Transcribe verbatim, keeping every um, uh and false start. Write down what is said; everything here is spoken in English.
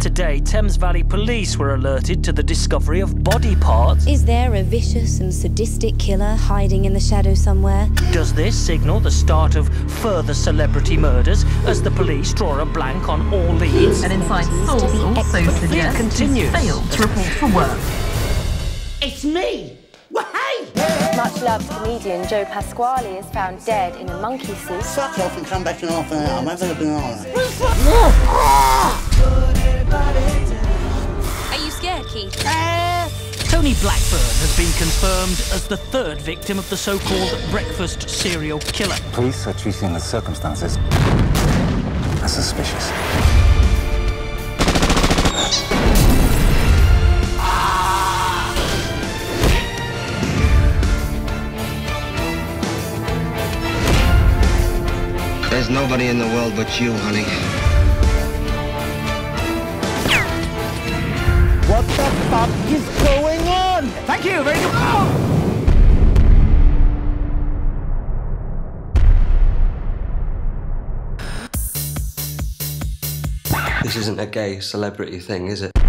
Saturday, Thames Valley police were alerted to the discovery of body parts. Is there a vicious and sadistic killer hiding in the shadow somewhere? Does this signal the start of further celebrity murders as the police draw a blank on all leads? An inside source also suggests he's failed to report for work. It's me! Wahey! Much-loved comedian Joe Pasquale is found dead in a monkey suit. Suck off and come back in half an hour. I'm having a banana. Are you scared, Keith? Uh, Tony Blackburn has been confirmed as the third victim of the so-called breakfast serial killer. Police are treating the circumstances as suspicious. There's nobody in the world but you, honey. What the fuck is going on? Thank you, very good. Oh! This isn't a gay celebrity thing, is it?